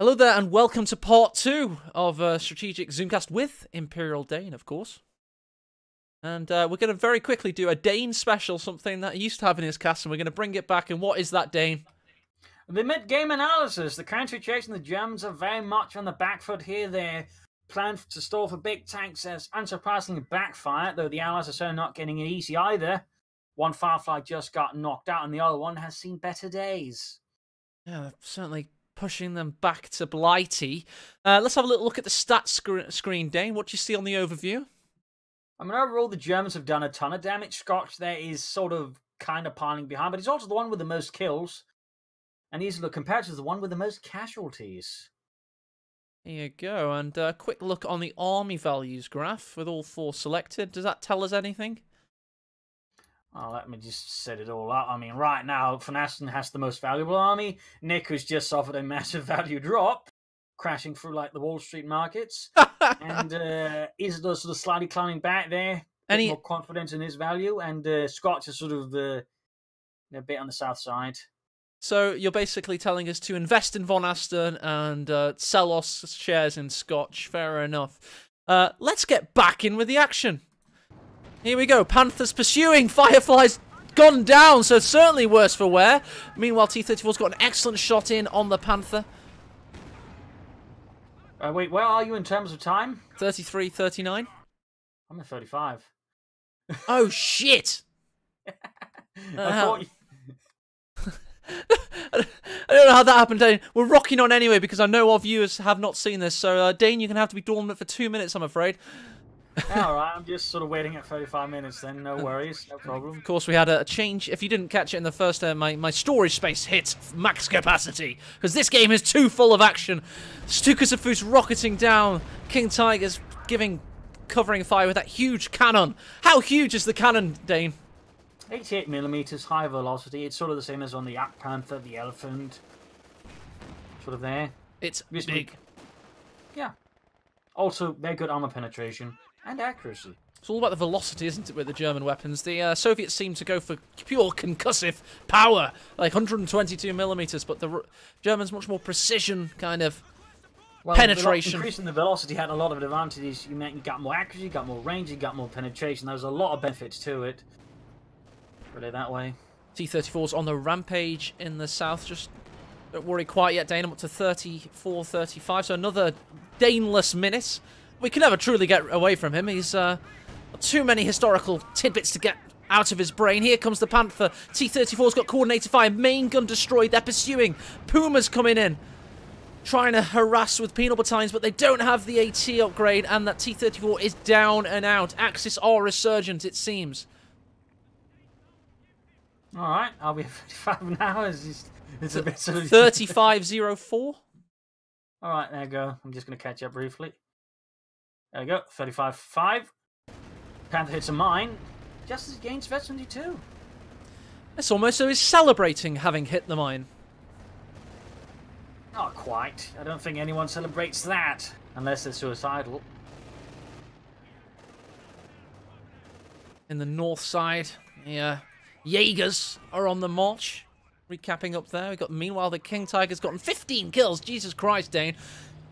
Hello there and welcome to part 2 of Strategic Zoomcast with Imperial Dane, of course. And we're going to very quickly do a Dane special, something that he used to have in his cast, and we're going to bring it back. And what is that, Dane? The mid-game analysis. The counter-chase and the Germans are very much on the back foot here. Their plan to stall for big tanks has unsurprisingly backfired, though the Allies are certainly not getting it easy either. One Firefly just got knocked out and the other one has seen better days. Yeah, certainly pushing them back to Blighty. Let's have a little look at the stats screen, Dane. What do you see on the overview? I mean, overall, the Germans have done a ton of damage. Scotch there is sort of kind of piling behind, but he's also the one with the most kills. And Isildur compared to the one with the most casualties. There you go. And a quick look on the army values graph with all four selected. Does that tell us anything? Oh, let me just set it all up. I mean, right now, Finassens has the most valuable army. Nick has just suffered a massive value drop, crashing through, like, the Wall Street markets. And Isildur's sort of slightly climbing back there. Any more confidence in his value. And Scotch is sort of a bit on the south side. So you're basically telling us to invest in Vonasten and sell our shares in Scotch. Fair enough. Let's get back in with the action. Here we go, Panther's pursuing, Firefly's gone down, so certainly worse for wear. Meanwhile, T-34's got an excellent shot in on the Panther. Wait, where are you in terms of time? 33, 39. I'm at 35. Oh, shit! I don't know how that happened, Dane. We're rocking on anyway, because I know our viewers have not seen this, so Dane, you're going to have to be dormant for 2 minutes, I'm afraid. Alright, I'm just sort of waiting at 35 minutes then, no worries, no problem. Of course we had a change, if you didn't catch it in the first turn, my storage space hit max capacity, because this game is too full of action. Stuka zu Fuß rocketing down, King Tiger's covering fire with that huge cannon. How huge is the cannon, Dane? 88mm, high velocity, it's sort of the same as on the At-panther, the Elephant, sort of there. It's big. Yeah. Also, very good armor penetration. And accuracy. It's all about the velocity, isn't it, with the German weapons? The Soviets seem to go for pure concussive power, like 122mm, but the Germans much more precision kind of penetration. Increasing the velocity had a lot of advantages. You meant you got more accuracy, you got more range, you got more penetration. There's a lot of benefits to it. Really, that way. T-34's on the rampage in the south. Just don't worry quite yet, Dane. I'm up to 34, 35, so another Daneless minute. We can never truly get away from him. He's got too many historical tidbits to get out of his brain. Here comes the Panther. T-34's got coordinated fire. Main gun destroyed. They're pursuing. Puma's coming in, trying to harass with penal battalions, but they don't have the AT upgrade, and that T-34 is down and out. Axis are resurgent, it seems. All right, I'll be at 35 now. It's a bit sort of 3504. All right, there you go. I'm just going to catch up briefly. There we go, 35-5. Panther hits a mine. Just as he gains veterancy too. It's almost so he's celebrating having hit the mine. Not quite. I don't think anyone celebrates that. Unless they're suicidal. In the north side, the Jaegers are on the march. Recapping up there. We've got, meanwhile, the King Tiger's gotten 15 kills. Jesus Christ, Dane.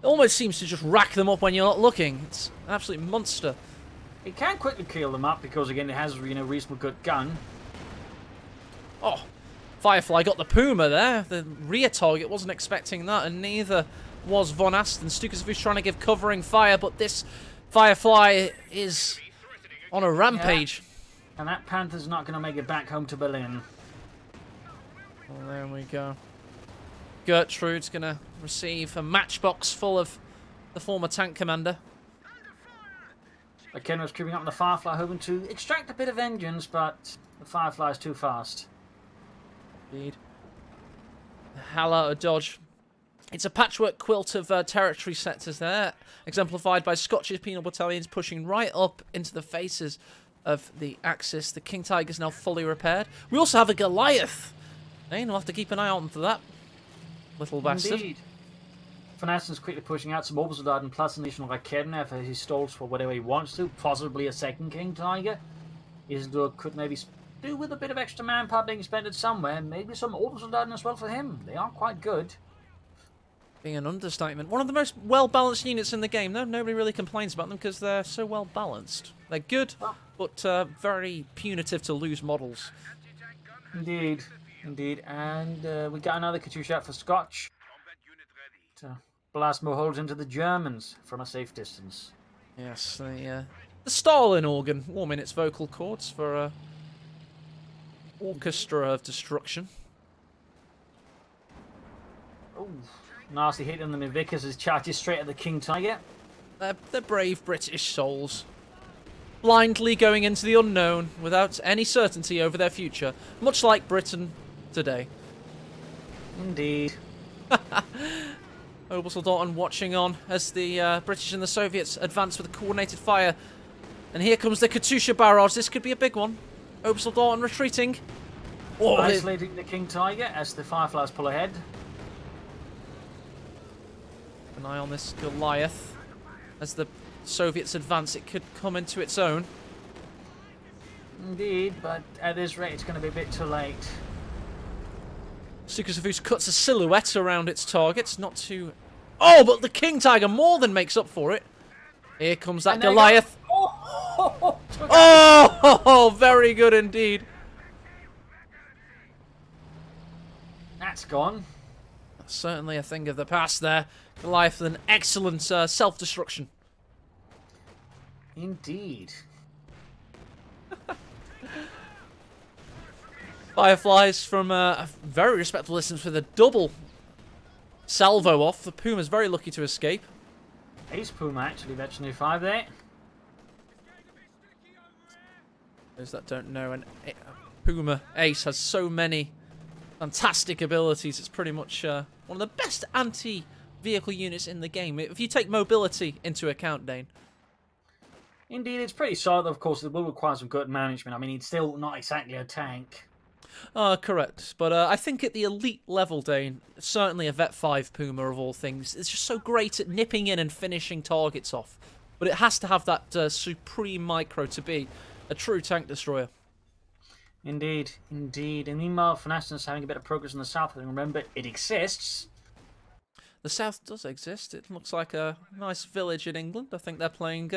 It almost seems to just rack them up when you're not looking. It's an absolute monster. It can quickly kill them up because, again, it has, you know, reasonable good gun. Oh, Firefly got the Puma there. The rear target wasn't expecting that, and neither was Vonasten. Stuka zu Fuß trying to give covering fire, but this Firefly is on a rampage. Yeah. And that Panther's not going to make it back home to Berlin. Well, there we go. Gertrude's going to receive a matchbox full of the former tank commander. Ken was creeping up on the Firefly, hoping to extract a bit of vengeance, but the Firefly's too fast. Indeed. Hell out of dodge. It's a patchwork quilt of territory sectors there, exemplified by Scottish penal battalions pushing right up into the faces of the Axis. The King Tiger's now fully repaired. We also have a Goliath. We'll have to keep an eye out for that. Little bastard. Indeed. Finassens quickly pushing out some Obersoldaten plus an additional Raketenwerfer. He stalls for whatever he wants to, possibly a second King Tiger. Isildur could maybe do with a bit of extra manpower being expended somewhere. Maybe some Obersoldaten as well for him. They are quite good. Being an understatement. One of the most well-balanced units in the game, though. Nobody really complains about them because they're so well-balanced. They're good, but very punitive to lose models. Indeed. Indeed. And we got another Katyusha for Scotch. To blast more holes into the Germans from a safe distance. Yes, the Stalin organ warming its vocal cords for a orchestra of destruction. Oh, nasty hitting them in Vickers' charges straight at the King Tiger. They're brave British souls, blindly going into the unknown without any certainty over their future, much like Britain today. Indeed. Obersoldaten watching on as the British and the Soviets advance with a coordinated fire. And here comes the Katyusha barrage. This could be a big one. Obersoldaten retreating. Oh, isolating the King Tiger as the Fireflies pull ahead. An eye on this Goliath. As the Soviets advance, it could come into its own. Indeed, but at this rate, it's going to be a bit too late. Stuka zu Fuß cuts a silhouette around its targets. Not too... Oh, but the King Tiger more than makes up for it. Here comes that Goliath. Oh, very good indeed. That's gone. That's certainly a thing of the past there. Goliath with an excellent self-destruction. Indeed. Fireflies from a very respectful distance with a double salvo off. The Puma's very lucky to escape. Ace Puma actually, that's new 5 there. Those that don't know, and Puma Ace has so many fantastic abilities. It's pretty much one of the best anti-vehicle units in the game. If you take mobility into account, Dane. Indeed, it's pretty solid. Of course, it will require some good management. I mean, it's still not exactly a tank. Correct. But I think at the elite level, Dane, certainly a Vet 5 Puma of all things, it's just so great at nipping in and finishing targets off. But it has to have that supreme micro to be a true tank destroyer. Indeed, indeed. And meanwhile, Finassens having a bit of progress in the south. Remember, it exists. The south does exist. It looks like a nice village in England. I think they're playing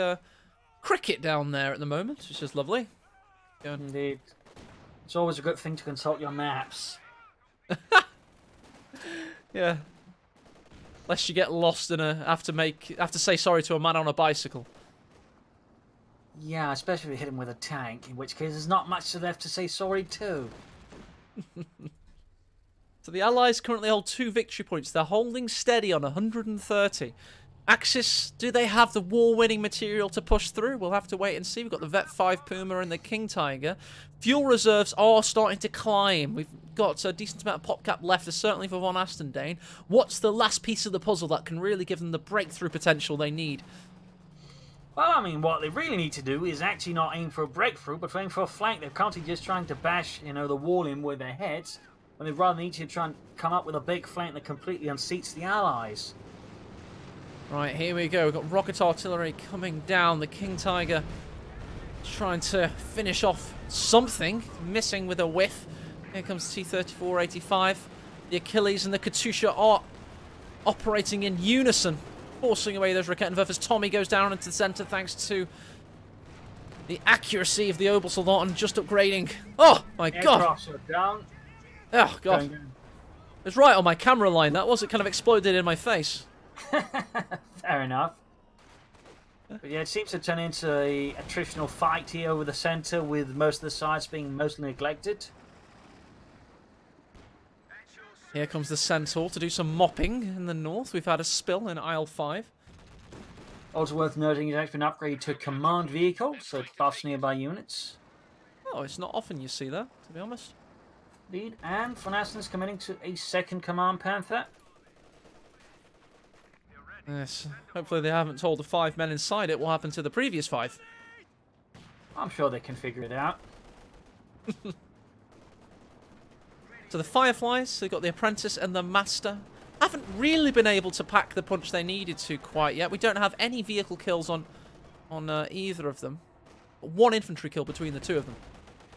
cricket down there at the moment, which is lovely. Go on. Indeed. It's always a good thing to consult your maps. Yeah. Lest you get lost and have to say sorry to a man on a bicycle. Yeah, especially if you hit him with a tank, in which case there's not much left to say sorry to. So the Allies currently hold 2 victory points. They're holding steady on 130. Axis, do they have the war-winning material to push through? We'll have to wait and see. We've got the Vet 5 Puma and the King Tiger. Fuel reserves are starting to climb. We've got a decent amount of popcap left, certainly for Vonasten, Dane. What's the last piece of the puzzle that can really give them the breakthrough potential they need? Well, I mean, what they really need to do is actually not aim for a breakthrough, but aim for a flank. They're currently just trying to bash, you know, the wall in with their heads, when they rather need to try and come up with a big flank that completely unseats the Allies. Right, here we go. We've got rocket artillery coming down. The King Tiger trying to finish off something. Missing with a whiff. Here comes T-34-85. The Achilles and the Katyusha are operating in unison, forcing away those Raketenwerfers. Tommy goes down into the centre thanks to the accuracy of the Obersoldaten just upgrading. Oh, my God. Down. Oh, God. It was right on my camera line. That was. It kind of exploded in my face. Fair enough. But yeah, it seems to turn into a attritional fight here over the centre, with most of the sides being mostly neglected. Here comes the Centaur to do some mopping in the north. We've had a spill in Isle 5. Also worth noting, it's actually been upgraded to command vehicle, so it buffs nearby units. Oh, it's not often you see that, to be honest. Indeed, and Finassens committing to a 2nd command Panther. Yes, hopefully they haven't told the 5 men inside it what happened to the previous 5. I'm sure they can figure it out. So the Fireflies, they've got the Apprentice and the Master. Haven't really been able to pack the punch they needed to quite yet. We don't have any vehicle kills on either of them. 1 infantry kill between the 2 of them.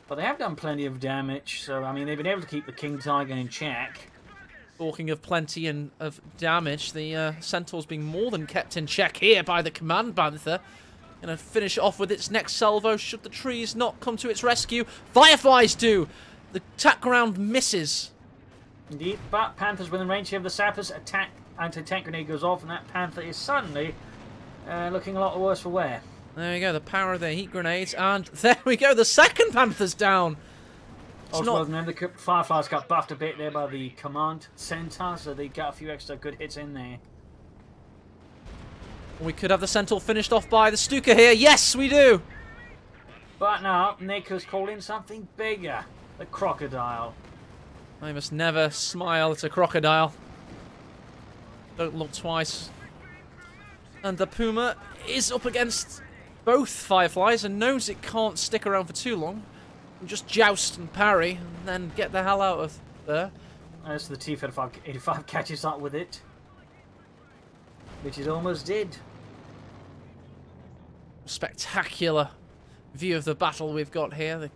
But they have done plenty of damage, so I mean, they've been able to keep the King Tiger in check. Talking of plenty and of damage, the Centaur's being more than kept in check here by the Command Panther. Going to finish off with its next salvo should the trees not come to its rescue. Fireflies do! The attack round misses. Indeed, but Panther's within range here of the sappers. Attack anti-tank grenade goes off, and that Panther is suddenly looking a lot worse for wear. There we go, the power of their heat grenades, and there we go, the second Panther's down! It's also, not... the Fireflies got buffed a bit there by the Command Centaur, so they got a few extra good hits in there. We could have the Centaur finished off by the Stuka here. Yes, we do! But now, Nick has called in something bigger. The Crocodile. I must never smile at a crocodile. Don't look twice. And the Puma is up against both Fireflies and knows it can't stick around for too long. Just joust and parry, and then get the hell out of there. As the T-35 catches up with it, which it almost did. Spectacular view of the battle we've got here.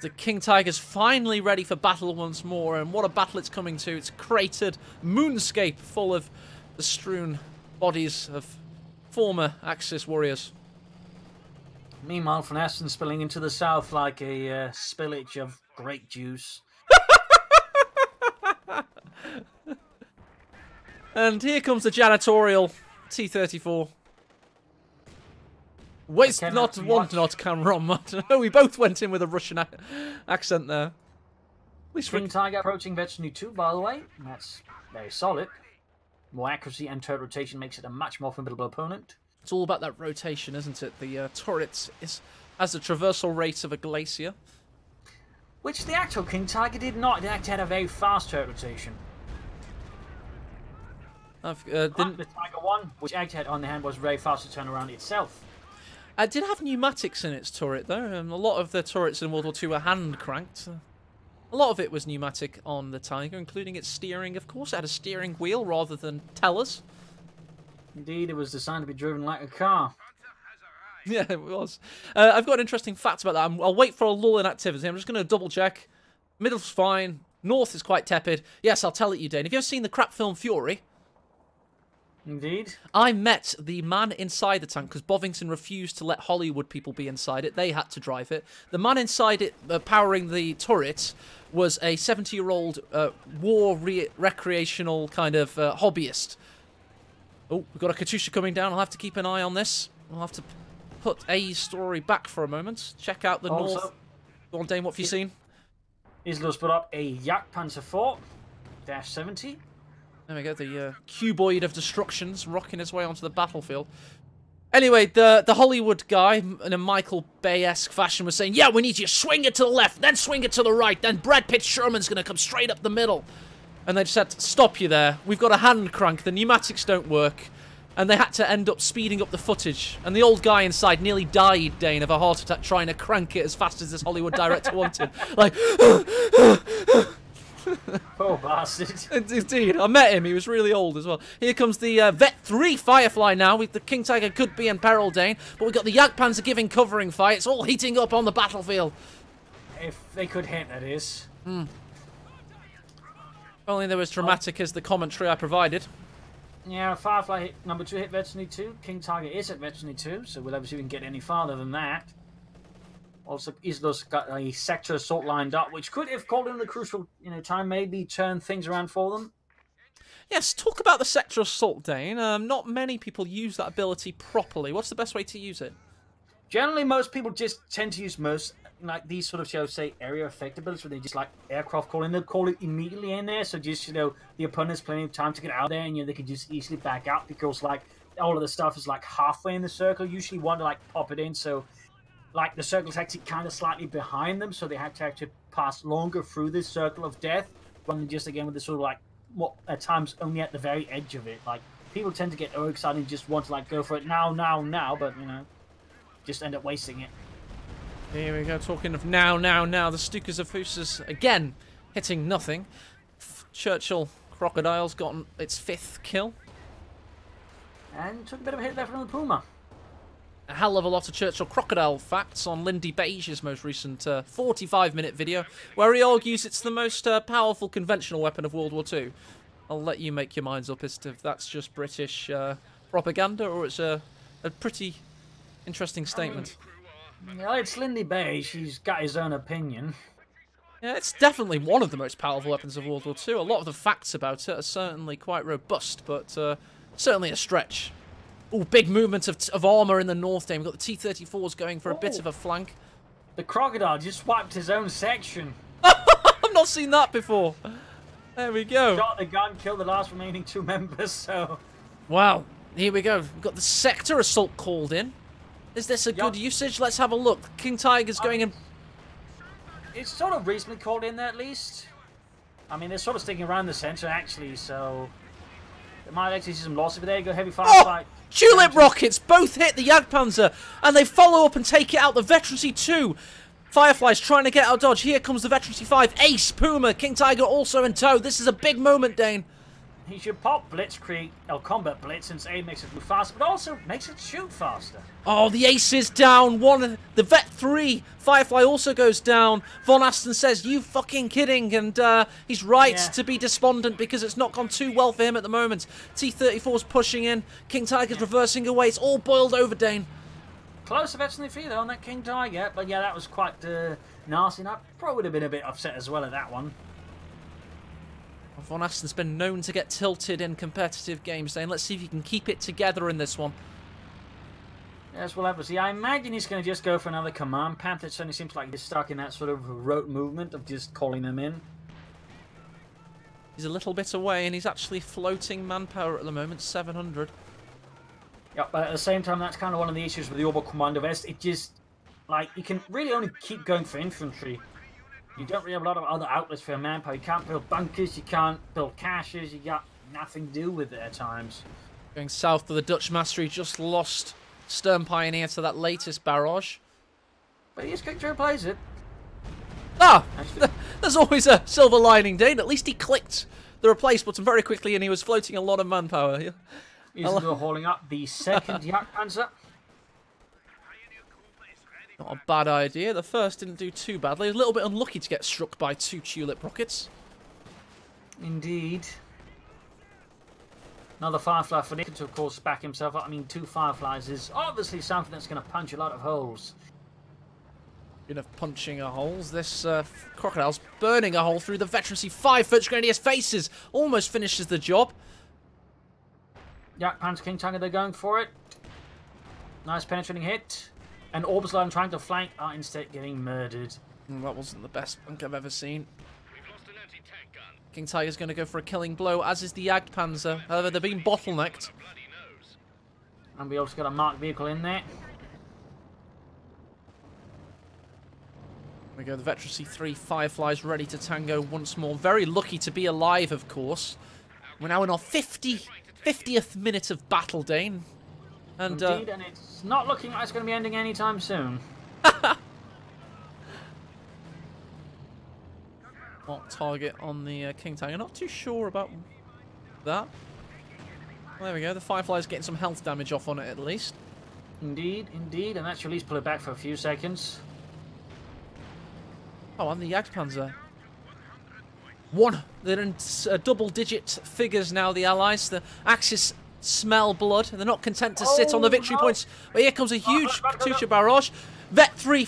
The King Tiger's finally ready for battle once more, and what a battle it's coming to. It's cratered moonscape full of the strewn bodies of former Axis warriors. Meanwhile, Finassens spilling into the south like a spillage of grape juice. And here comes the janitorial T-34. Waste not, want not, Cameron. We both went in with a Russian accent there. King Tiger approaching Veterinary 2, by the way. That's very solid. More accuracy and turret rotation makes it a much more formidable opponent. It's all about that rotation, isn't it? The turret has the traversal rate of a glacier. Which the actual King Tiger did not. It actually had a very fast turret rotation. The Tiger 1, which actually had on the hand, was very fast to turn around itself. It did have pneumatics in its turret, though. A lot of the turrets in World War II were hand-cranked. A lot of it was pneumatic on the Tiger, including its steering. Of course, it had a steering wheel rather than tellers. Indeed, it was designed to be driven like a car. Yeah, it was. I've got an interesting fact about that. I'll wait for a lull in activity. I'm just going to double-check. Middle's fine. North is quite tepid. Yes, I'll tell it you, Dane. Have you ever seen the crap film Fury? Indeed. I met the man inside the tank because Bovington refused to let Hollywood people be inside it. They had to drive it. The man inside it, powering the turret, was a 70-year-old war recreational kind of hobbyist. Oh, we've got a Katyusha coming down. I'll have to keep an eye on this. I'll have to put a story back for a moment. Check out the also, north. Go on, Dane, what have you seen? Isildur's put up a Jagdpanzer IV, -70. There we go, the cuboid of destructions rocking his way onto the battlefield. Anyway, the Hollywood guy, in a Michael Bay-esque fashion, was saying, yeah, we need you to swing it to the left, then swing it to the right, then Brad Pitt Sherman's going to come straight up the middle. And they just had to stop you there. We've got a hand crank. The pneumatics don't work. And they had to end up speeding up the footage. And the old guy inside nearly died, Dane, of a heart attack trying to crank it as fast as this Hollywood director wanted. Like... oh, bastard. Indeed. I met him. He was really old as well. Here comes the Vet 3 Firefly now. The King Tiger could be in peril, Dane. But we've got the Jagdpanzer giving covering fire. It's all heating up on the battlefield. If they could hit, that is. Hmm. If only they were as dramatic as the commentary I provided. Yeah, Firefly hit number 2 hit Veterinary 2. King Tiger is at Veterinary 2, so we'll obviously get any farther than that. Also, Isildur got a sector assault lined up, which could, if called in the crucial time, maybe turn things around for them. Yes, talk about the sector assault, Dane. Not many people use that ability properly. What's the best way to use it? Generally, most people just tend to use like these sort of, shall I say, area effect abilities where they just like aircraft calling, they'll call it immediately in there, so just, the opponent's plenty of time to get out there and, they can just easily back out because, all of the stuff is, halfway in the circle. Usually want to, pop it in, so, the circle's actually kind of slightly behind them, so they have to actually pass longer through this circle of death rather than just, again, with this sort of, what at times only at the very edge of it. People tend to get overexcited and just want to, go for it now, but, just end up wasting it. Here we go, talking of now. The Stuka zu Fuß is again hitting nothing. Churchill Crocodile's gotten its 5th kill. And took a bit of a hit there from the Puma. A hell of a lot of Churchill Crocodile facts on Lindybeige's most recent 45-minute video, where he argues it's the most powerful conventional weapon of World War II. I'll let you make your minds up as to if that's just British propaganda or it's a pretty interesting statement. Yeah, it's Lindybeige. He's got his own opinion. Yeah, it's definitely one of the most powerful weapons of World War II. A lot of the facts about it are certainly quite robust, but certainly a stretch. Oh, big movement of armour in the north there. We've got the T-34s going for a bit of a flank. The crocodile just wiped his own section. I've not seen that before. There we go. Shot the gun, killed the last remaining two members, so... Wow. Here we go. We've got the sector assault called in. Is this a good usage? Let's have a look. King Tiger's going in. It's sort of reasonably called in there, at least. I mean, they're sort of sticking around the centre, actually, so... There might actually see some loss over there. You go heavy fire fight. Tulip rockets both hit the Jagdpanzer, and they follow up and take it out. The Veterancy 2. Firefly's trying to get out dodge. Here comes the Veterancy 5. Ace, Puma, King Tiger also in tow. This is a big moment, Dane. He should pop Blitz, create El Combat Blitz, since A makes it move faster, but also makes it shoot faster. Oh, the Ace is down. One, the Vet 3. Firefly also goes down. Vonasten says, you fucking kidding, and he's right to be despondent because it's not gone too well for him at the moment. T-34's pushing in. King Tiger's reversing away. It's all boiled over, Dane. Close to Vet's in the feet, though, on that King Tiger, but yeah, that was quite nasty, and I probably would have been a bit upset as well at that one. Vonasten's been known to get tilted in competitive games, Dane. Let's see if he can keep it together in this one. Yes, we'll have to see. I imagine he's going to just go for another command. Panther certainly seems like he's stuck in that sort of rote movement of just calling them in. He's a little bit away, and he's actually floating manpower at the moment, 700. Yeah, but at the same time, that's kind of one of the issues with the Oberkommando West. It just, like, you can really only keep going for infantry. You don't really have a lot of other outlets for your manpower. You can't build bunkers, you can't build caches, you got nothing to do with it at times. Going south to the Dutch Mastery, just lost Sturm Pioneer to that latest barrage. But he's going to replace it. Ah! There's always a silver lining, Dane. At least he clicked the replace button very quickly and he was floating a lot of manpower. Yeah. Isildur hauling up the second Jagdpanzer. Not a bad idea. The first didn't do too badly. A little bit unlucky to get struck by two tulip rockets. Indeed. Another Firefly for Nick to, of course, back himself up. I mean, two Fireflies is obviously something that's going to punch a lot of holes. Speaking of punching a holes, this crocodile's burning a hole through the Veterancy 5. Volksgrenadier's faces almost finishes the job. Jagdpanzer, King Tiger, they're going for it. Nice penetrating hit. And Obersoldaten trying to flank are instead getting murdered. That wasn't the best flank I've ever seen. We've lost an anti-tank gun. King Tiger's going to go for a killing blow, as is the Jagdpanzer. However, they're being bottlenecked. And we also got a marked vehicle in there. There we go, the Veterancy 3 Fireflies ready to tango once more. Very lucky to be alive, of course. We're now in our 50th minute of battle, Dane. And, indeed, and it's not looking like it's going to be ending anytime soon. What target on the King Tiger? Not too sure about that. Well, there we go. The Firefly's getting some health damage off on it at least. Indeed, indeed, and that should at least pull it back for a few seconds. Oh, and the Jagdpanzer. They're in double-digit figures now. The Allies, the Axis. Smell blood. They're not content to sit on the victory points. But here comes a huge Katyusha barrage. Vet 3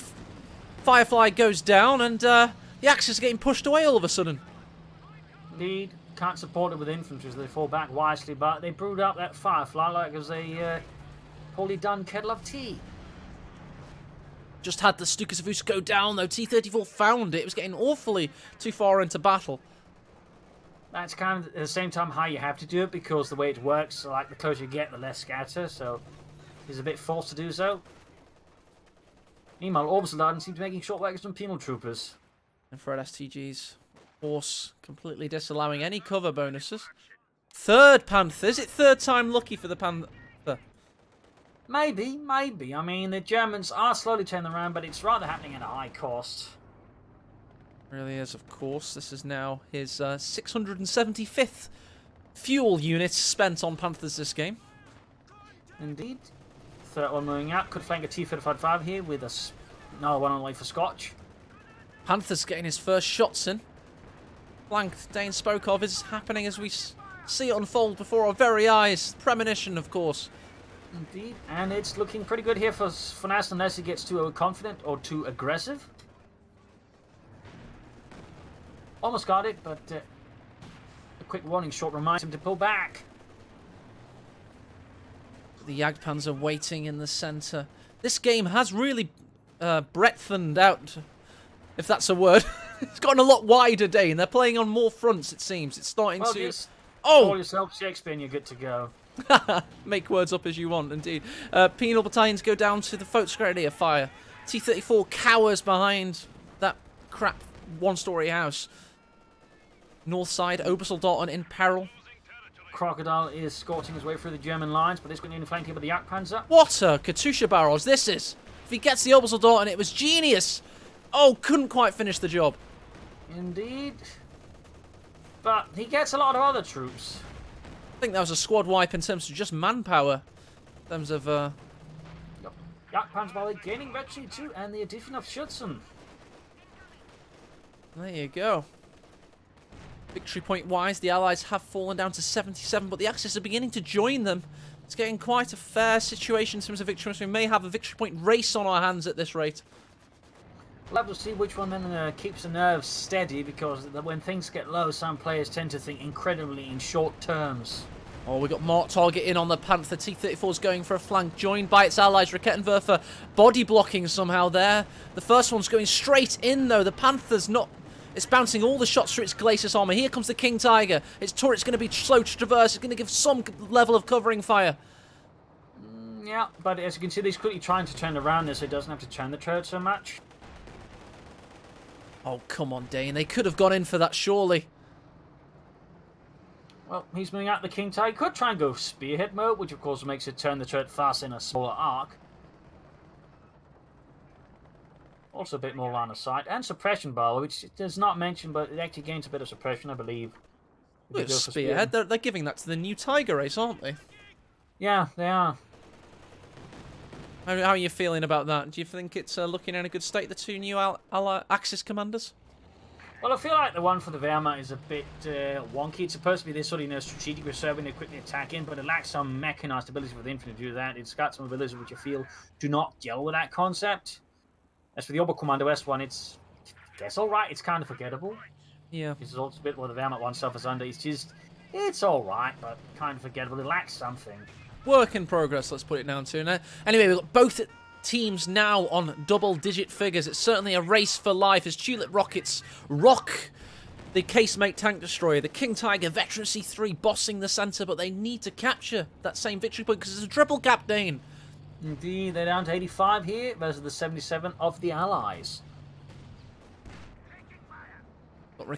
Firefly goes down, and the Axis is getting pushed away all of a sudden. Indeed. Can't support it with infantry, so they fall back wisely, but they brewed up that Firefly like it was a wholly done kettle of tea. Just had the Stuka zu Fuß go down, though. T-34 found it. It was getting awfully too far into battle. That's kind of at the same time how you have to do it, because the way it works, like the closer you get, the less scatter, so he's a bit forced to do so. Meanwhile, Obersoldaten seems to be making short work of some penal troopers. And Fred STGs, of course, completely disallowing any cover bonuses. Third Panther. Is it third time lucky for the Panther? Maybe, maybe. I mean, the Germans are slowly turning around, but it's rather happening at a high cost. Really is, of course. This is now his 675th fuel unit spent on Panthers this game. Indeed. Third one moving out. Could flank a T-35 here with another one on the way for Scotch. Panthers getting his first shots in. Flank Dane spoke of is happening as we see it unfold before our very eyes. Premonition, of course. Indeed, and it's looking pretty good here for Finassens unless he gets too overconfident or too aggressive. Almost got it, but a quick warning shot reminds him to pull back. The Jagdpanzer waiting in the centre. This game has really breadthened out, if that's a word. It's gotten a lot wider, Dane. They're playing on more fronts, it seems. It's starting to... Just call yourself Shakespeare and you're good to go. Make words up as you want, indeed. Penal battalions go down to the Volksgrenadier fire. T-34 cowers behind that crap one-story house. North side, Obersoldaten in peril. Crocodile is scorching his way through the German lines, but it's going to be flanked here by the Jagdpanzer. What a Katyusha barrage this is! If he gets the Obersoldaten, it was genius! Oh, couldn't quite finish the job. Indeed. But he gets a lot of other troops. I think that was a squad wipe in terms of just manpower. In terms of... Jagdpanzer Valley gaining veteran too, and the addition of Schützen. There you go. Victory point-wise, the Allies have fallen down to 77, but the Axis are beginning to join them. It's getting quite a fair situation in terms of victory. We may have a victory point race on our hands at this rate. We'll have to see which one then keeps the nerves steady, because when things get low, some players tend to think incredibly in short terms. Oh, we got Mark Target in on the Panther. T-34 is going for a flank, joined by its allies. Raketenwerfer body blocking somehow there. The first one's going straight in, though. The Panther's not... It's bouncing all the shots through its glacis armour. Here comes the King Tiger. Its turret's going to be slow to traverse. It's going to give some level of covering fire. Yeah, but as you can see, he's quickly trying to turn around this, so he doesn't have to turn the turret so much. Oh, come on, Dane. They could have gone in for that, surely. Well, he's moving out the King Tiger. He could try and go spearhead mode, which of course makes it turn the turret fast in a smaller arc. Also a bit more line of sight. And suppression bar, which it does not mention, but it actually gains a bit of suppression, I believe. Look, spearhead. They're giving that to the new Tiger race, aren't they? Yeah, they are. How are you feeling about that? Do you think it's looking in a good state, the two new Axis commanders? Well, I feel like the one for the Wehrmacht is a bit wonky. It's supposed to be this sort of strategic reserve and quickly attacking, but it lacks some mechanized ability for the infantry to do that. It's got some abilities which I feel do not gel with that concept. As for the Oberkommando West one, it's all right. It's kind of forgettable. Yeah. It's also a bit what the Wehrmacht one suffers under. It's just, it's all right, but kind of forgettable. It lacks something. Work in progress, let's put it down to now. Anyway, we've got both teams now on double-digit figures. It's certainly a race for life as Tulip Rockets rock the casemate tank destroyer. The King Tiger Veteran C3 bossing the centre, but they need to capture that same victory point because it's a triple gap, Dane. Indeed, they're down to 85 here versus the 77 of the Allies.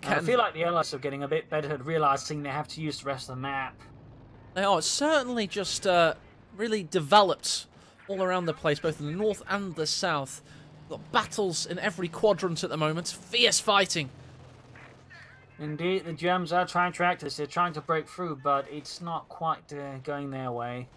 I feel like the Allies are getting a bit better at realising they have to use the rest of the map. They are. It's certainly just really developed all around the place, both in the north and the south. We've got battles in every quadrant at the moment. Fierce fighting. Indeed, the Germans are trying to act as they're trying to break through, but it's not quite going their way.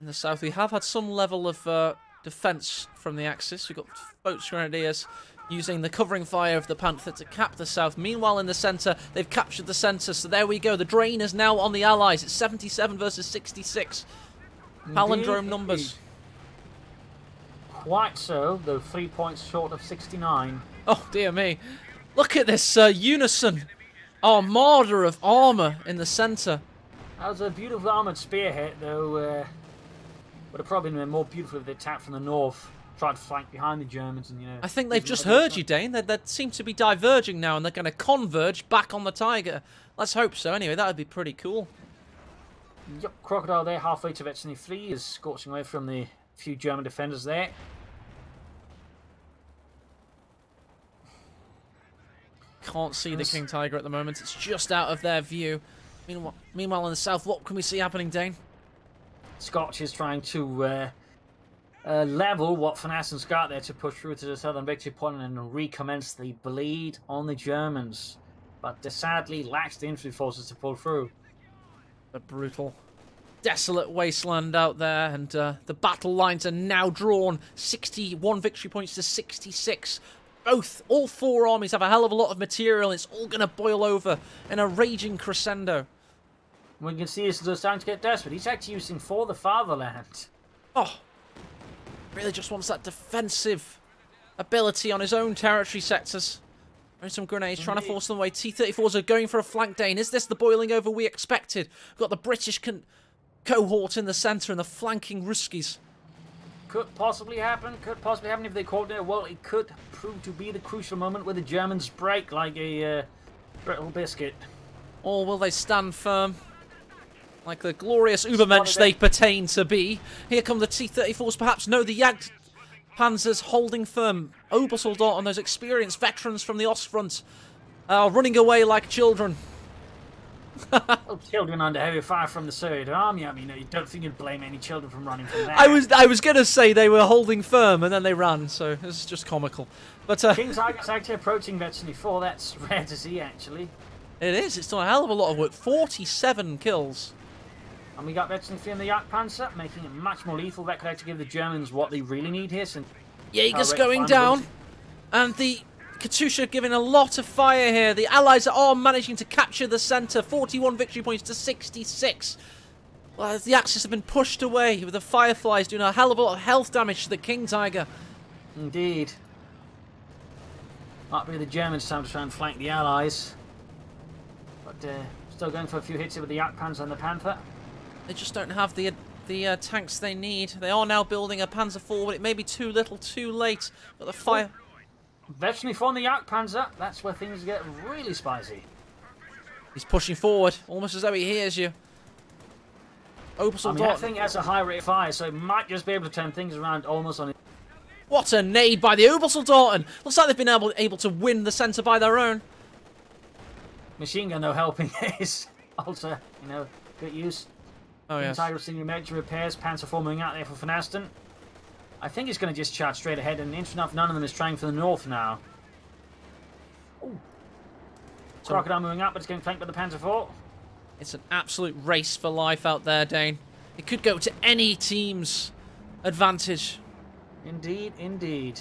In the south, we have had some level of defence from the Axis. We've got Volksgrenadiers using the covering fire of the Panther to cap the south. Meanwhile, in the centre, they've captured the centre. So there we go. The drain is now on the Allies. It's 77 versus 66. Palindrome numbers. Quite so, though 3 points short of 69. Oh, dear me. Look at this unison armada of armour in the centre. That was a beautiful armoured spearhead, though would have probably been more beautiful if they attacked from the north. Tried to flank behind the Germans and, you know... I think they've just heard you, Dane. They seem to be diverging now and they're going to converge back on the Tiger. Let's hope so. Anyway, that would be pretty cool. Yep, Crocodile there, halfway to Veterinary Flea, is scorching away from the few German defenders there. Can't see the King Tiger at the moment. It's just out of their view. Meanwhile, in the south, what can we see happening, Dane? Scotch is trying to... level what Finassens got there to push through to the southern victory point and recommence the bleed on the Germans. But they sadly lacks the infantry forces to pull through. A brutal, desolate wasteland out there, and the battle lines are now drawn. 61 victory points to 66. All four armies have a hell of a lot of material. It's all going to boil over in a raging crescendo. We can see Isildur's starting to get desperate. He's actually using For the Fatherland. Oh! Really just wants that defensive ability on his own territory sectors. Throwing some grenades, trying to force them away. T-34s are going for a flank Dane. Is this the boiling over we expected? We've got the British cohort in the centre and the flanking Ruskies. Could possibly happen. Could possibly happen if they coordinate well. It could prove to be the crucial moment where the Germans break like a brittle biscuit. Or will they stand firm? Like the glorious Ubermensch they pertain to be. Here come the T-34s, perhaps. No, the Jagdpanzers holding firm. Obersoldaten, those experienced veterans from the Ostfront, are running away like children. Well, children under heavy fire from the Third Army. I mean, you don't think you'd blame any children from running from there. I was going to say they were holding firm and then they ran, so this is just comical. But King Tiger's actually approaching Veterinary 4. That's rare to see, actually. It is. It's done a hell of a lot of work. 47 kills. And we got Veterinary 3 and the Jagdpanzer, making it much more lethal. That could actually give the Germans what they really need here. Since Jaeger's going down. And the Katyusha giving a lot of fire here. The Allies are managing to capture the centre. 41 victory points to 66. Well, the Axis have been pushed away with the Fireflies doing a hell of a lot of health damage to the King Tiger. Indeed. Might be the Germans' time to try and flank the Allies. But still going for a few hits here with the Jagdpanzer and the Panther. They just don't have the tanks they need. They are now building a Panzer IV, but it may be too little, too late. But the fire... Veterinary 4 and the Jagdpanzer. That's where things get really spicy. He's pushing forward, almost as though he hears you. Obersoldaten. I mean, that thing has a high rate of fire, so it might just be able to turn things around almost on it. What a nade by the Obersoldaten! Looks like they've been able to win the centre by their own. Machine gun, no helping is also, you know, good use. Oh, yes. Tiger's seeing major repairs. Panzer forming out there for Vonasten. I think he's going to just charge straight ahead, and interesting enough, none of them is trying for the north now. Ooh. Crocodile moving up, but it's getting flanked by the Panzer IV. It's an absolute race for life out there, Dane. It could go to any team's advantage. Indeed, indeed.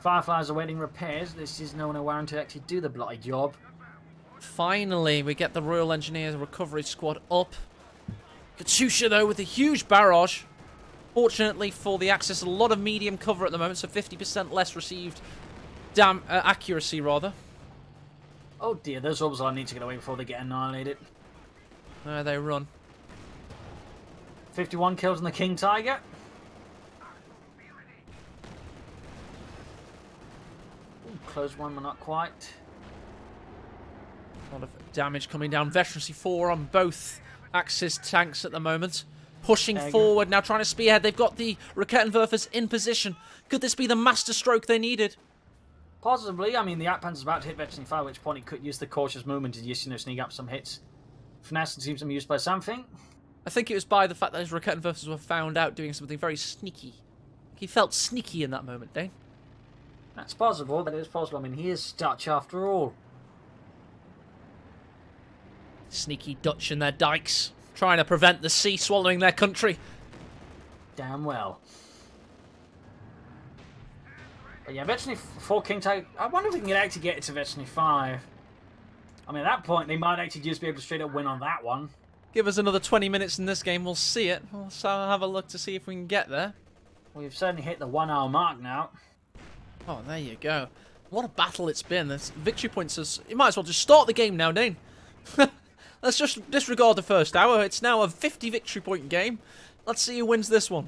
Fireflies awaiting repairs. This is no one around to actually do the bloody job. Finally, we get the Royal Engineers recovery squad up. Katyusha, though, with a huge barrage. Fortunately for the Axis, a lot of medium cover at the moment, so 50% less received accuracy, rather. Oh dear, those Obersoldaten need to get away before they get annihilated. No, they run. 51 kills on the King Tiger. Ooh, close one, but not quite. A lot of damage coming down. Veterancy 4 on both Axis tanks at the moment. Pushing forward now, trying to spearhead. They've got the Raketenwerfers in position. Could this be the master stroke they needed? Possibly. I mean, the Jagdpanzer's about to hit Veterinary 5, at which point he could use the cautious movement to just, you know, sneak up some hits. Finassens seems to be used by something. I think it was by the fact that his Raketenwerfers were found out doing something very sneaky. He felt sneaky in that moment, Dane. That's possible, but it is possible. I mean, he is Dutch after all. Sneaky Dutch and their dikes, trying to prevent the sea swallowing their country. Damn well. But yeah, Veterinary 4 King Tiger. I wonder if we can actually get it to Veterinary 5. I mean, at that point, they might actually just be able to straight up win on that one. Give us another 20 minutes in this game, we'll see it. We'll have a look to see if we can get there. We've certainly hit the 1 hour mark now. Oh, there you go. What a battle it's been. This victory points us. You might as well just start the game now, Dane. Let's just disregard the first hour. It's now a 50 victory point game. Let's see who wins this one.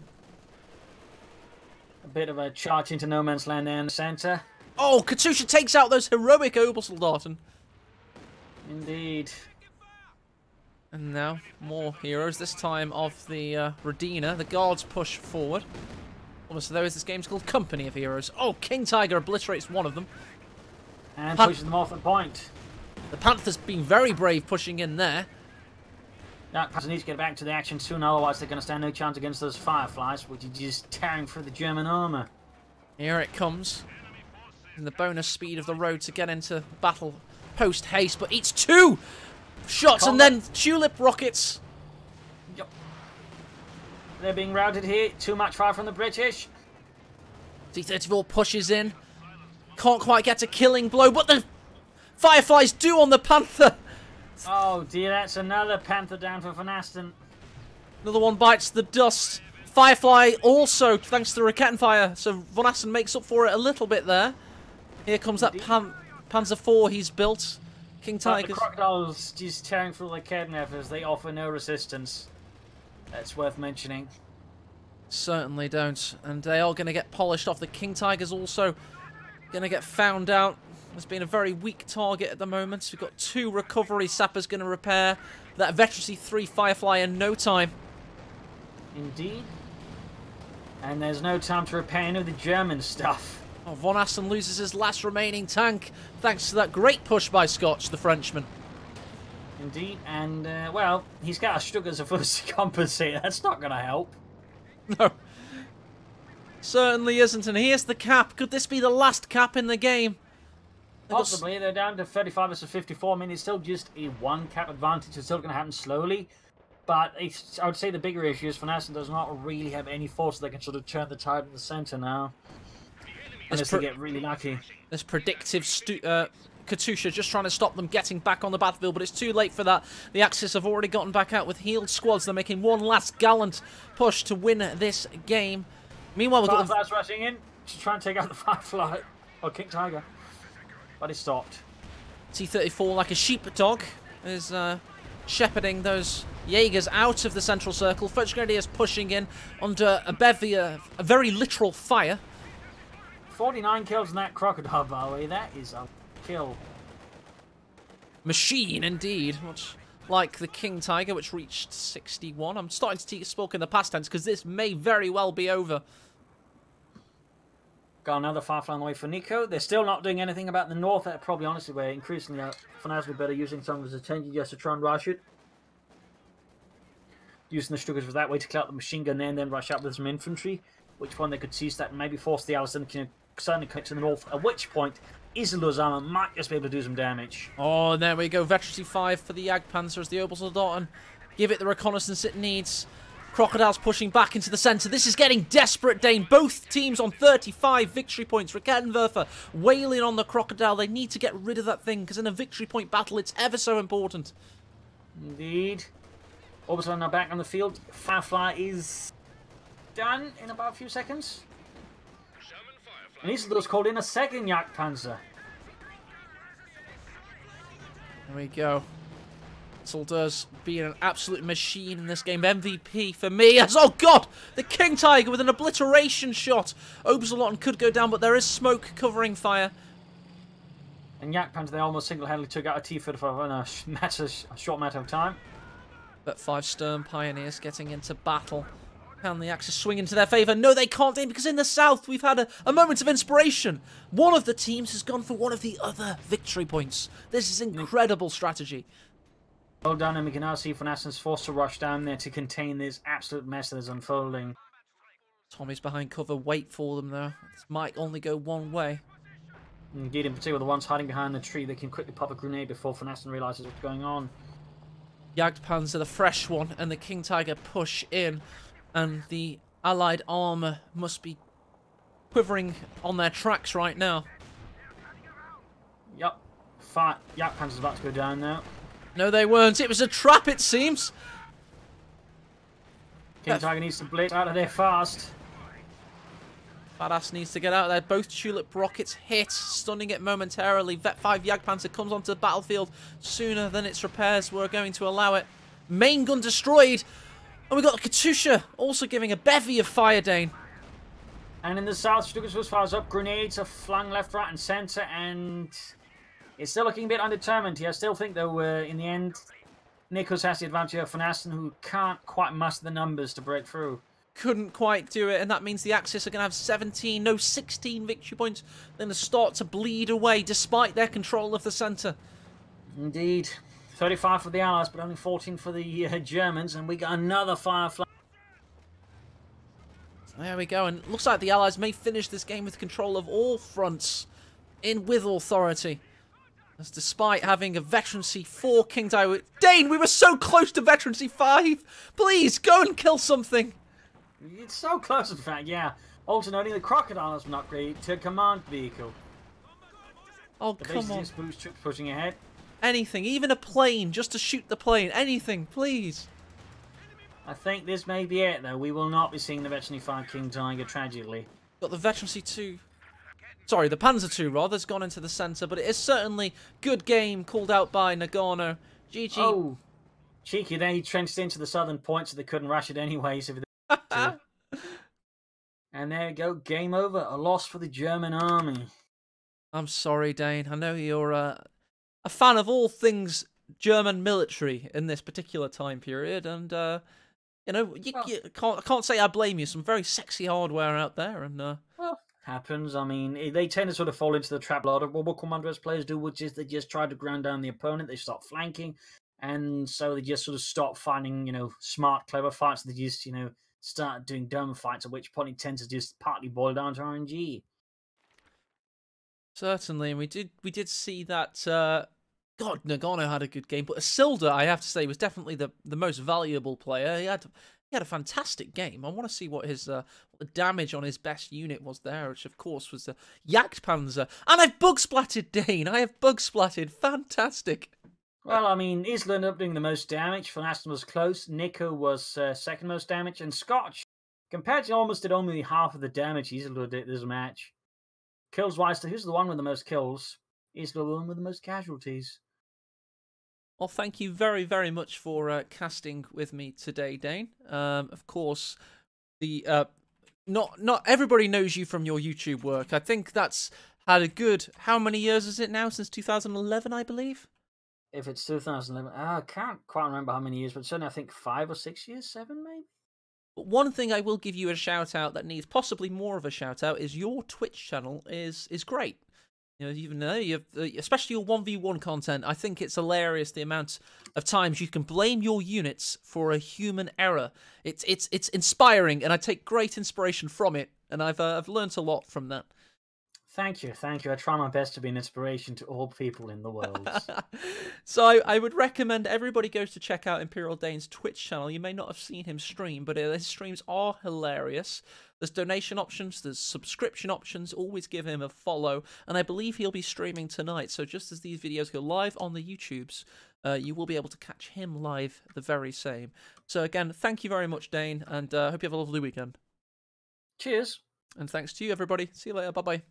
A bit of a charge into no man's land there in the centre. Oh, Katyusha takes out those heroic Obersoldaten. Indeed. And now more heroes, this time of the Redeemer. The guards push forward. Almost there is this game's called Company of Heroes. Oh, King Tiger obliterates one of them. And pushes them off the point. The Panther's been very brave pushing in there. That Panther needs to get back to the action soon, otherwise they're going to stand no chance against those Fireflies, which is just tearing through the German armour. Here it comes. And the bonus speed of the road to get into battle post-haste, but eats two shots and then tulip rockets. Yep. They're being routed here. Too much fire from the British. T-34 pushes in. Can't quite get a killing blow, but the Fireflies do on the Panther. Oh dear, that's another Panther down for Vonasten. Another one bites the dust. Firefly also, thanks to the Raketenfire, so Vonasten makes up for it a little bit there. Here comes that Panzer IV he's built. King Tiger. The crocodiles just tearing through the Raketenwerfers. They offer no resistance. That's worth mentioning. Certainly don't. And they are going to get polished off. The King Tiger's also going to get found out. It's been a very weak target at the moment. So we've got two recovery. Sapper's going to repair that Veteracy 3 Firefly in no time. Indeed. And there's no time to repair any of the German stuff. Oh, Vonasten loses his last remaining tank thanks to that great push by Scotch, the Frenchman. Indeed. And, well, he's got a Stuka zu Fuß to compensate. That's not going to help. No, certainly isn't. And here's the cap. Could this be the last cap in the game? Possibly. They're down to 35 versus 54. I mean, it's still just a one cap advantage. It's still going to happen slowly. But it's, I would say the bigger issue is Finassens does not really have any force that can sort of turn the tide in the centre now. Unless they get really lucky. This predictive Katyusha just trying to stop them getting back on the battlefield, but it's too late for that. The Axis have already gotten back out with healed squads. They're making one last gallant push to win this game. Meanwhile, we've got the Fireflies rushing in to try and take out the Firefly or King Tiger, but it's stopped. T-34, like a sheepdog, is shepherding those Jaegers out of the central circle. Volksgrenadier is pushing in under a bevy of a very literal fire. 49 kills in that crocodile, by the way. That is a kill machine indeed, much like the King Tiger, which reached 61. I'm starting to speak in the past tense because this may very well be over. Got another Firefly on the way for Nicko. They're still not doing anything about the north. That probably honestly where increasingly Finassens better using some of his attention just to try and rush it. Using the Stukas for that way to clear out the machine gun and then rush out with some infantry. Which one they could seize that and maybe force the Allison to certainly cut to the north, at which point Isildur's armor might just be able to do some damage. Oh, there we go. Veteracy 5 for the Jagdpanzer as the Obersoldaten give it the reconnaissance it needs. Crocodiles pushing back into the centre. This is getting desperate, Dane. Both teams on 35 victory points. Raketenwerfer wailing on the Crocodile. They need to get rid of that thing because in a victory point battle it's ever so important. Indeed. Obersoldaten are back on the field. Firefly is done in about a few seconds. And Isildur's called in a second Jagdpanzer. There we go. Isildur's being an absolute machine in this game. MVP for me. As, oh god! The King Tiger with an obliteration shot. Obersoldaten could go down, but there is smoke covering fire. And Jagdpanzer, they almost single-handedly took out a T-35 in a short matter of time. But 5 Sturm Pioneers getting into battle. Can the Axis swing into their favour? No, they can't, because in the south we've had a moment of inspiration. One of the teams has gone for one of the other victory points. This is incredible strategy. Well done, and we can now see Finassens forced to rush down there to contain this absolute mess that is unfolding. Tommy's behind cover. Wait for them, though. This might only go one way. Indeed, in particular, the ones hiding behind the tree, they can quickly pop a grenade before Finassens realises what's going on. Jagdpanzer, the fresh one, and the King Tiger push in. And the allied armour must be quivering on their tracks right now. Yep. Jagdpanzer's about to go down now. No, they weren't. It was a trap, it seems. King Tiger needs to blitz out of there fast. Badass needs to get out of there. Both Tulip rockets hit, stunning it momentarily. Vet 5 Jagdpanzer comes onto the battlefield sooner than its repairs were going to allow it. Main gun destroyed. And we've got Katyusha also giving a bevy of fire, Dane. And in the south, Stuka zu Fuß fires up. Grenades are flung left, right and centre, and it's still looking a bit undetermined here. I still think, though, in the end, Nichols has the advantage of Finassen, who can't quite muster the numbers to break through. Couldn't quite do it, and that means the Axis are going to have 17, no, 16 victory points. They're going to start to bleed away, despite their control of the centre. Indeed. 35 for the Allies, but only 14 for the Germans, and we got another Firefly. There we go, and it looks like the Allies may finish this game with control of all fronts, with authority. As despite having a Veterancy 4 King Tiger... Dane, we were so close to Veterancy 5! Please, go and kill something! It's so close, in fact, yeah. Also noting the Crocodile has been upgraded to a command vehicle. Oh, come on. The base is pushing ahead. Anything, even a plane, just to shoot the plane. Anything, please. I think this may be it, though. We will not be seeing the Veterinary 5 King Tiger, tragically. Got the Veterinary 2... Sorry, the Panzer 2, rather, has gone into the centre, but it is certainly good game called out by Nagano. GG. Oh, cheeky. Then he trenched into the southern point so they couldn't rush it anyway. So and there you go. Game over. A loss for the German army. I'm sorry, Dane. I know you're a fan of all things German military in this particular time period, and you know, you can't say I blame you. Some very sexy hardware out there, and well, happens. I mean, they tend to sort of fall into the trap a lot of Oberkommando West players do, which is they just try to ground down the opponent. They start flanking, and so they just sort of stop finding, you know, smart, clever fights. They just, you know, start doing dumb fights, at which point it tends to just partly boil down to RNG. Certainly, and we did see that. God, Nagano had a good game, but Isildur, I have to say, was definitely the most valuable player. He had a fantastic game. I want to see what his what the damage on his best unit was there, which of course was the Jagdpanzer. And I've bug splatted, Dane. I have bug splatted. Fantastic. Well, I mean, Isildur ended up doing the most damage. Finassens was close. Nicko was second most damage, and Scotch, compared to almost did only half of the damage Isildur did this match. Kills wise, so who's the one with the most kills? He's the one with the most casualties. Well, thank you very, very much for casting with me today, Dane. Of course, the not everybody knows you from your YouTube work. I think that's had a good. How many years is it now? Since 2011, I believe. If it's 2011, I can't quite remember how many years, but certainly I think 5 or 6 years, 7 maybe. One thing I will give you a shout-out that needs possibly more of a shout-out is your Twitch channel is great. You know, even though you've, especially your 1v1 content, I think it's hilarious the amount of times you can blame your units for a human error. It's inspiring, and I take great inspiration from it, and I've learnt a lot from that. Thank you, thank you. I try my best to be an inspiration to all people in the world. So I would recommend everybody goes to check out Imperial Dane's Twitch channel. You may not have seen him stream, but his streams are hilarious. There's donation options, there's subscription options. Always give him a follow. And I believe he'll be streaming tonight. So just as these videos go live on the YouTubes, you will be able to catch him live the very same. So again, thank you very much, Dane, and I hope you have a lovely weekend. Cheers. And thanks to you, everybody. See you later. Bye-bye.